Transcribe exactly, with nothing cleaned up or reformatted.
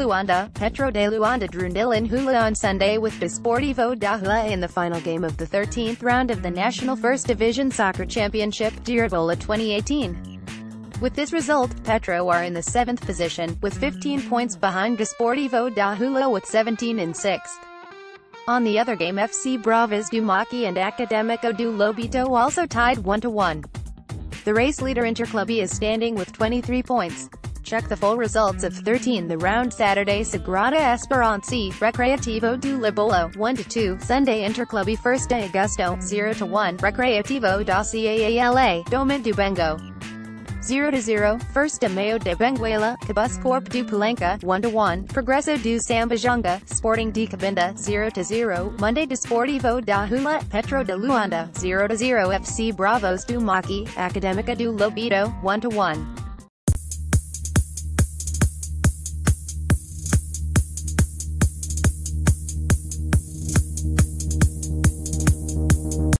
Luanda, Petro de Luanda drew nil in Huila on Sunday with Desportivo da Huíla in the final game of the thirteenth round of the National First Division Soccer Championship, Girabola twenty eighteen. With this result, Petro are in the seventh position, with fifteen points behind Desportivo da Huíla with seventeen in sixth. On the other game, F C Bravos do Maquis and Académica do Lobito also tied one to one. The race leader Interclube is standing with twenty-three points. Check the full results of thirteen the round Saturday: Sagrada Esperança, Recreativo do Libolo, one to two, Sunday Interclube First de Agosto, zero to one, Recreativo da CAALA, Domant do Bengo, zero to zero, First de Maio de Benguela, Cabus Corp do Pulenca, one to one, Progresso do Sambajanga, Sporting de Cabinda, zero to zero, Monday Desportivo da Huíla, Petro de Luanda, zero to zero, F C Bravos do Maquis, Académica do Lobito, one to one.